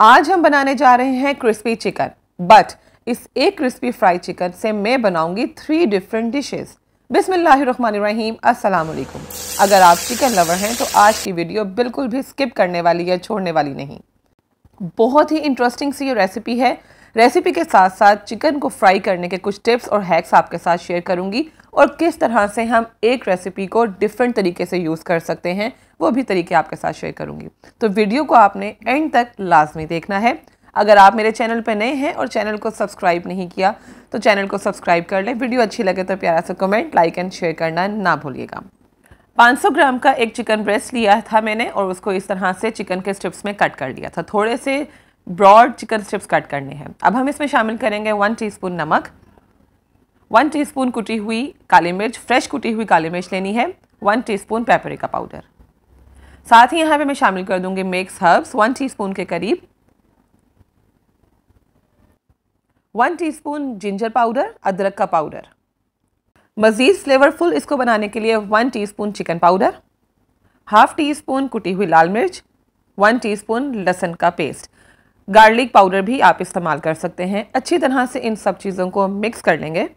आज हम बनाने जा रहे हैं क्रिस्पी चिकन, बट इस एक क्रिस्पी फ्राई चिकन से मैं बनाऊंगी 3 डिफरेंट डिशेस। बिस्मिल्लाहिर्रहमानिर्रहीम, अस्सलाम वालेकुम। अगर आप चिकन लवर हैं तो आज की वीडियो बिल्कुल भी स्किप करने वाली या छोड़ने वाली नहीं। बहुत ही इंटरेस्टिंग सी ये रेसिपी है। रेसिपी के साथ साथ चिकन को फ्राई करने के कुछ टिप्स और हैक्स आपके साथ शेयर करूँगी और किस तरह से हम एक रेसिपी को डिफरेंट तरीके से यूज़ कर सकते हैं वो भी तरीके आपके साथ शेयर करूँगी। तो वीडियो को आपने एंड तक लाजमी देखना है। अगर आप मेरे चैनल पर नए हैं और चैनल को सब्सक्राइब नहीं किया तो चैनल को सब्सक्राइब कर लें। वीडियो अच्छी लगे तो प्यारा सा कमेंट, लाइक एंड शेयर करना ना भूलिएगा। 500 ग्राम का एक चिकन ब्रेस्ट लिया था मैंने और उसको इस तरह से चिकन के स्ट्रिप्स में कट कर लिया था। थोड़े से ब्रॉड चिकन स्ट्रिप्स कट करने हैं। अब हम इसमें शामिल करेंगे 1 टीस्पून नमक, 1 टीस्पून कुटी हुई काली मिर्च, फ्रेश कुटी हुई काली मिर्च लेनी है, 1 टीस्पून पेपरिका पाउडर। साथ ही यहाँ पे मैं शामिल कर दूंगी मिक्स हर्ब्स 1 टीस्पून के करीब, 1 टीस्पून जिंजर पाउडर, अदरक का पाउडर। मज़ीद फ्लेवरफुल इसको बनाने के लिए 1 teaspoon chicken powder, half teaspoon कुटी हुई लाल मिर्च, 1 टीस्पून लहसुन का पेस्ट, गार्लिक पाउडर भी आप इस्तेमाल कर सकते हैं। अच्छी तरह से इन सब चीज़ों को मिक्स कर लेंगे।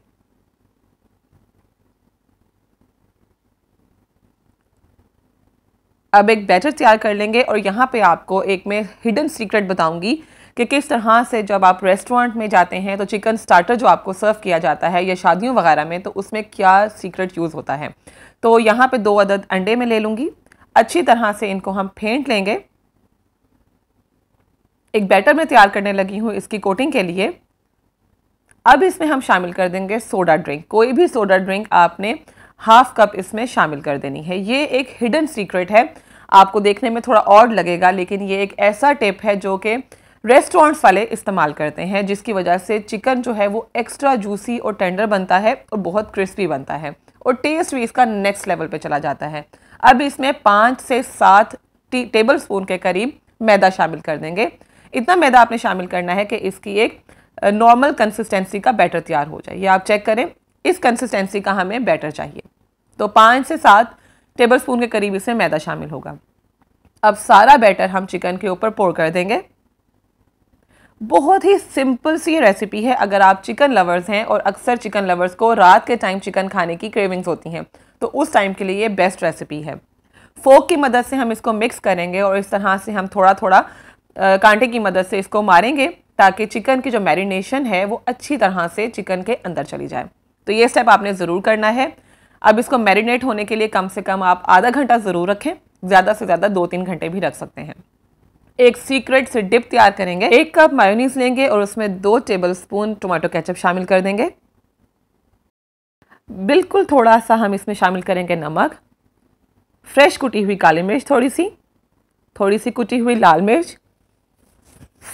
अब एक बैटर तैयार कर लेंगे और यहाँ पे आपको एक मैं हिडन सीक्रेट बताऊँगी कि किस तरह से जब आप रेस्टोरेंट में जाते हैं तो चिकन स्टार्टर जो आपको सर्व किया जाता है या शादियों वगैरह में, तो उसमें क्या सीक्रेट यूज़ होता है। तो यहाँ पे 2 अदद अंडे में ले लूँगी। अच्छी तरह से इनको हम फेंट लेंगे। एक बैटर में तैयार करने लगी हूँ इसकी कोटिंग के लिए। अब इसमें हम शामिल कर देंगे सोडा ड्रिंक। कोई भी सोडा ड्रिंक आपने हाफ कप इसमें शामिल कर देनी है। ये एक हिडन सीक्रेट है, आपको देखने में थोड़ा ऑड लगेगा, लेकिन ये एक ऐसा टिप है जो कि रेस्टोरेंट्स वाले इस्तेमाल करते हैं, जिसकी वजह से चिकन जो है वो एक्स्ट्रा जूसी और टेंडर बनता है और बहुत क्रिस्पी बनता है और टेस्ट भी इसका नेक्स्ट लेवल पे चला जाता है। अब इसमें 5 से 7 टेबलस्पून के करीब मैदा शामिल कर देंगे। इतना मैदा आपने शामिल करना है कि इसकी एक नॉर्मल कंसिस्टेंसी का बैटर तैयार हो जाए। ये आप चेक करें, इस कंसिस्टेंसी का हमें बैटर चाहिए। तो 5 से 7 टेबलस्पून के करीब इसमें मैदा शामिल होगा। अब सारा बैटर हम चिकन के ऊपर पोर कर देंगे। बहुत ही सिंपल सी रेसिपी है। अगर आप चिकन लवर्स हैं और अक्सर चिकन लवर्स को रात के टाइम चिकन खाने की क्रेविंग्स होती हैं, तो उस टाइम के लिए ये बेस्ट रेसिपी है। फोक की मदद से हम इसको मिक्स करेंगे और इस तरह से हम थोड़ा थोड़ा कांटे की मदद से इसको मारेंगे ताकि चिकन की जो मैरिनेशन है वो अच्छी तरह से चिकन के अंदर चली जाए। तो ये स्टेप आपने ज़रूर करना है। अब इसको मैरिनेट होने के लिए कम से कम आप आधा घंटा ज़रूर रखें, ज़्यादा से ज़्यादा 2-3 घंटे भी रख सकते हैं। एक सीक्रेट से डिप तैयार करेंगे। 1 कप मायोनीज़ लेंगे और उसमें 2 टेबलस्पून टोमेटो केचप शामिल कर देंगे। बिल्कुल थोड़ा सा हम इसमें शामिल करेंगे नमक, फ्रेश कुटी हुई काली मिर्च थोड़ी सी कुटी हुई लाल मिर्च,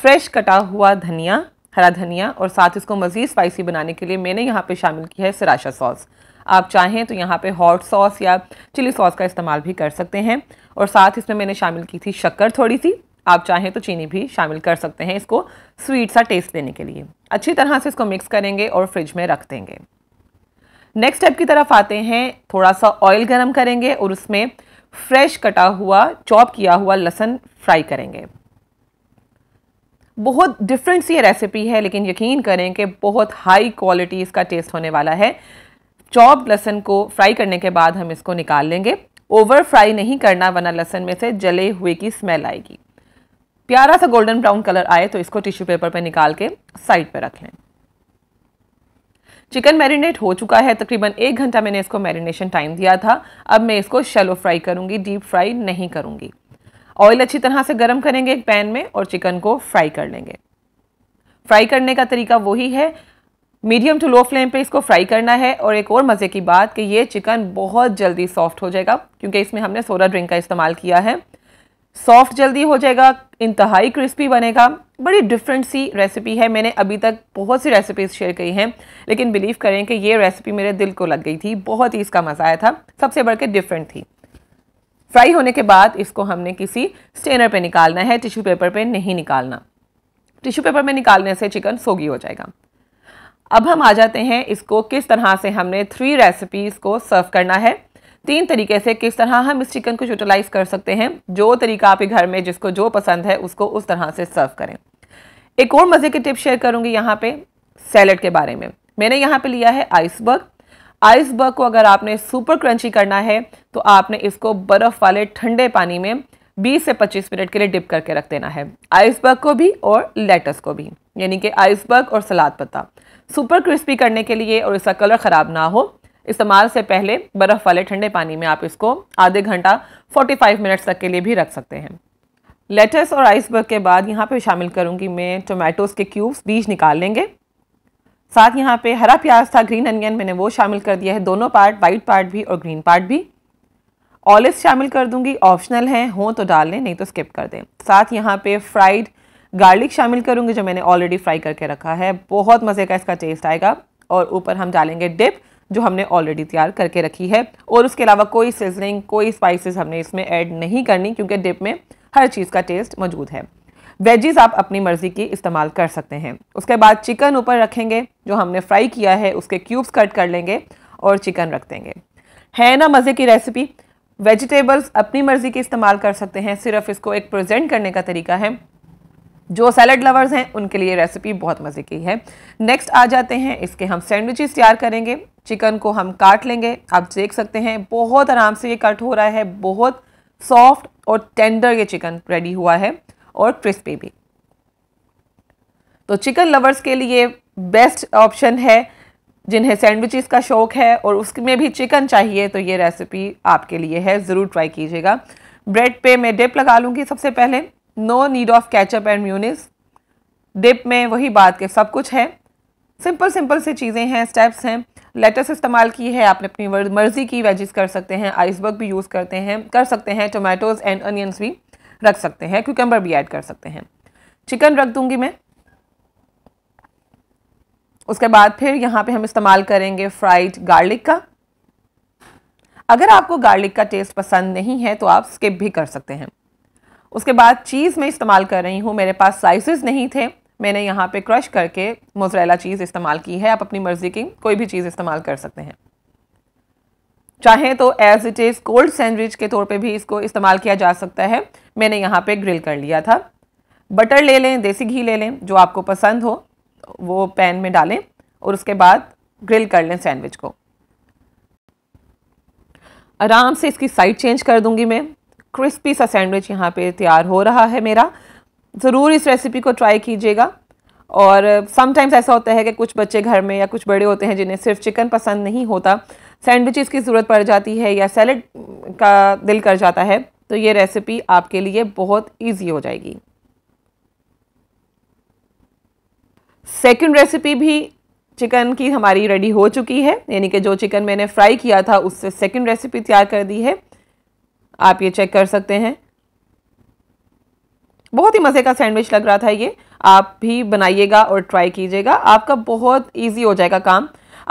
फ्रेश कटा हुआ धनिया, हरा धनिया, और साथ इसको मज़ीद स्पाइसी बनाने के लिए मैंने यहाँ पे शामिल की है सराशा सॉस। आप चाहें तो यहाँ पे हॉट सॉस या चिली सॉस का इस्तेमाल भी कर सकते हैं। और साथ इसमें मैंने शामिल की थी शक्कर थोड़ी सी, आप चाहें तो चीनी भी शामिल कर सकते हैं इसको स्वीट सा टेस्ट देने के लिए। अच्छी तरह से इसको मिक्स करेंगे और फ्रिज में रख देंगे। नेक्स्ट स्टेप की तरफ आते हैं। थोड़ा सा ऑयल गर्म करेंगे और उसमें फ्रेश कटा हुआ चॉप किया हुआ लहसुन फ्राई करेंगे। बहुत डिफरेंट सी रेसिपी है, लेकिन यकीन करें कि बहुत हाई क्वालिटी इसका टेस्ट होने वाला है। चॉप लहसुन को फ्राई करने के बाद हम इसको निकाल लेंगे। ओवर फ्राई नहीं करना, वरना लहसुन में से जले हुए की स्मेल आएगी। प्यारा सा गोल्डन ब्राउन कलर आए तो इसको टिश्यू पेपर पर निकाल के साइड पर रख लें। चिकन मैरिनेट हो चुका है। तकरीबन 1 घंटा मैंने इसको मैरिनेशन टाइम दिया था। अब मैं इसको शैलो फ्राई करूंगी, डीप फ्राई नहीं करूंगी। ऑयल अच्छी तरह से गर्म करेंगे एक पैन में और चिकन को फ्राई कर लेंगे। फ्राई करने का तरीका वही है, मीडियम टू लो फ्लेम पे इसको फ्राई करना है। और एक और मज़े की बात कि ये चिकन बहुत जल्दी सॉफ्ट हो जाएगा क्योंकि इसमें हमने सोडा ड्रिंक का इस्तेमाल किया है। सॉफ्ट जल्दी हो जाएगा, इंतहाई क्रिस्पी बनेगा। बड़ी डिफरेंट सी रेसिपी है। मैंने अभी तक बहुत सी रेसिपीज़ शेयर की हैं, लेकिन बिलीव करें कि ये रेसिपी मेरे दिल को लग गई थी। बहुत ही इसका मज़ा आया था, सबसे बढ़ के डिफरेंट थी। फ्राई होने के बाद इसको हमने किसी स्ट्रेनर पे निकालना है, टिश्यू पेपर पे नहीं निकालना। टिश्यू पेपर में निकालने से चिकन सोगी हो जाएगा। अब हम आ जाते हैं इसको किस तरह से हमने 3 रेसिपीज़ को सर्व करना है। तीन तरीके से किस तरह हम इस चिकन को यूटिलाइज़ कर सकते हैं। जो तरीका आपके घर में जिसको जो पसंद है उसको उस तरह से सर्व करें। एक और मज़े की टिप शेयर करूँगी यहाँ पे सैलड के बारे में। मैंने यहाँ पे लिया है आइसबर्ग। आइसबर्ग को अगर आपने सुपर क्रंची करना है तो आपने इसको बर्फ़ वाले ठंडे पानी में 20 से 25 मिनट के लिए डिप करके रख देना है, आइसबर्ग को भी और लेटस को भी, यानी कि आइसबर्ग और सलाद पत्ता। सुपर क्रिस्पी करने के लिए और इसका कलर ख़राब ना हो, इस्तेमाल से पहले बर्फ़ वाले ठंडे पानी में आप इसको आधे घंटा 45 मिनट तक के लिए भी रख सकते हैं। लेटस और आइसबर्ग के बाद यहाँ पे शामिल करूँगी मैं टोमेटोज़ के क्यूब्स, बीज निकाल लेंगे। साथ यहाँ पे हरा प्याज था, ग्रीन अनियन, मैंने वो शामिल कर दिया है, दोनों पार्ट, वाइट पार्ट भी और ग्रीन पार्ट भी। ऑलिव शामिल कर दूँगी, ऑप्शनल हैं, हों तो डाल लें नहीं तो स्किप कर दें। साथ यहाँ पे फ्राइड गार्लिक शामिल करूँगी जो मैंने ऑलरेडी फ्राई करके रखा है, बहुत मज़े का इसका टेस्ट आएगा। और ऊपर हम डालेंगे डिप जो हमने ऑलरेडी तैयार करके रखी है, और उसके अलावा कोई सीजनिंग कोई स्पाइसेस हमने इसमें ऐड नहीं करनी क्योंकि डिप में हर चीज़ का टेस्ट मौजूद है। वेजीज़ आप अपनी मर्ज़ी की इस्तेमाल कर सकते हैं। उसके बाद चिकन ऊपर रखेंगे, जो हमने फ्राई किया है उसके क्यूब्स कट कर लेंगे और चिकन रख देंगे। है ना मज़े की रेसिपी। वेजिटेबल्स अपनी मर्ज़ी की इस्तेमाल कर सकते हैं, सिर्फ इसको एक प्रेजेंट करने का तरीका है। जो सैलड लवर्स हैं उनके लिए रेसिपी बहुत मज़े की है। नेक्स्ट आ जाते हैं इसके हम सैंडविचेस तैयार करेंगे। चिकन को हम काट लेंगे, आप देख सकते हैं बहुत आराम से ये कट हो रहा है, बहुत सॉफ्ट और टेंडर ये चिकन रेडी हुआ है और क्रिस्पी भी। तो चिकन लवर्स के लिए बेस्ट ऑप्शन है, जिन्हें सैंडविचेस का शौक़ है और उसमें भी चिकन चाहिए तो ये रेसिपी आपके लिए है, ज़रूर ट्राई कीजिएगा। ब्रेड पे मैं डिप लगा लूँगी सबसे पहले, no need of ketchup and mayonnaise. Dip में वही बात के सब कुछ है, सिंपल सिंपल से चीज़ें हैं, स्टेप्स हैं। लेटस इस्तेमाल की है, आपने अपनी मर्ज़ी की वेजिस कर सकते हैं, आइसबर्ग भी यूज़ करते हैं कर सकते हैं, टोमेटोज़ एंड अनियंस भी रख सकते हैं, क्यूकम्बर भी ऐड कर सकते हैं। चिकन रख दूंगी मैं। उसके बाद फिर यहाँ पे हम इस्तेमाल करेंगे फ्राइड गार्लिक का। अगर आपको गार्लिक का टेस्ट पसंद नहीं है तो आप स्किप भी कर सकते हैं। उसके बाद चीज़ मैं इस्तेमाल कर रही हूँ, मेरे पास स्लाइसेस नहीं थे, मैंने यहाँ पे क्रश करके मोज़रेला चीज़ इस्तेमाल की है। आप अपनी मर्ज़ी की कोई भी चीज़ इस्तेमाल कर सकते हैं, चाहे तो as it is cold sandwich के तौर पे भी इसको इस्तेमाल किया जा सकता है। मैंने यहाँ पे ग्रिल कर लिया था। बटर ले लें, देसी घी ले लें, जो आपको पसंद हो वो पैन में डालें और उसके बाद ग्रिल कर लें सैंडविच को। आराम से इसकी साइड चेंज कर दूँगी मैं। क्रिस्पी सा सैंडविच यहाँ पे तैयार हो रहा है मेरा। ज़रूर इस रेसिपी को ट्राई कीजिएगा। और समटाइम्स ऐसा होता है कि कुछ बच्चे घर में या कुछ बड़े होते हैं जिन्हें सिर्फ चिकन पसंद नहीं होता, सैंडविचेस की ज़रूरत पड़ जाती है या सैलड का दिल कर जाता है, तो ये रेसिपी आपके लिए बहुत ईजी हो जाएगी। सेकेंड रेसिपी भी चिकन की हमारी रेडी हो चुकी है, यानी कि जो चिकन मैंने फ्राई किया था उससे सेकेंड रेसिपी तैयार कर दी है। आप ये चेक कर सकते हैं, बहुत ही मज़े का सैंडविच लग रहा था ये। आप भी बनाइएगा और ट्राई कीजिएगा, आपका बहुत इजी हो जाएगा काम।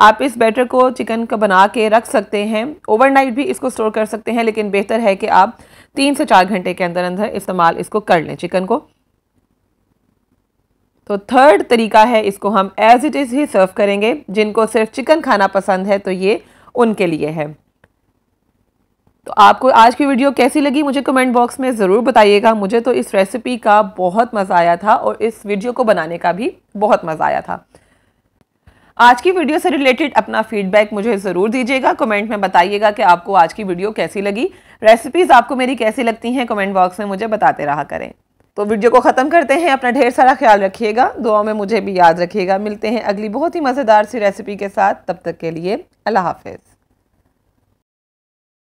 आप इस बैटर को चिकन का बना के रख सकते हैं, ओवरनाइट भी इसको स्टोर कर सकते हैं, लेकिन बेहतर है कि आप 3 से 4 घंटे के अंदर अंदर इस्तेमाल इसको कर लें चिकन को। तो थर्ड तरीका है, इसको हम एज इट इज़ ही सर्व करेंगे। जिनको सिर्फ चिकन खाना पसंद है तो ये उनके लिए है। तो आपको आज की वीडियो कैसी लगी मुझे कमेंट बॉक्स में ज़रूर बताइएगा। मुझे तो इस रेसिपी का बहुत मज़ा आया था और इस वीडियो को बनाने का भी बहुत मज़ा आया था। आज की वीडियो से रिलेटेड अपना फीडबैक मुझे ज़रूर दीजिएगा, कमेंट में बताइएगा कि आपको आज की वीडियो कैसी लगी, रेसिपीज़ आपको मेरी कैसी लगती हैं, कमेंट बॉक्स में मुझे बताते रहा करें। तो वीडियो को ख़त्म करते हैं, अपना ढेर सारा ख्याल रखिएगा, दुआ में मुझे भी याद रखिएगा। मिलते हैं अगली बहुत ही मज़ेदार सी रेसिपी के साथ, तब तक के लिए अल्लाह हाफिज़।